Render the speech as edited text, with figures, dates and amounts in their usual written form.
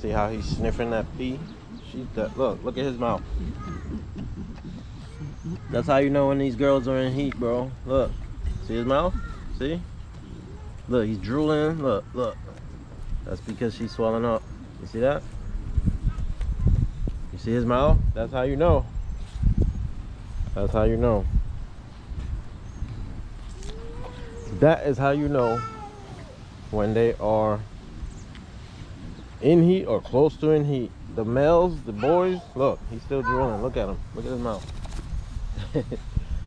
See how he's sniffing that pee? Look at his mouth. That's how you know when these girls are in heat, bro. Look, see his mouth? See? Look, he's drooling. Look. That's because she's swelling up. You see that? You see his mouth? That's how you know. That's how you know. That is how you know when they are in heat or close to in heat. The males, the boys, look, he's still drooling. Look at him. Look at his mouth.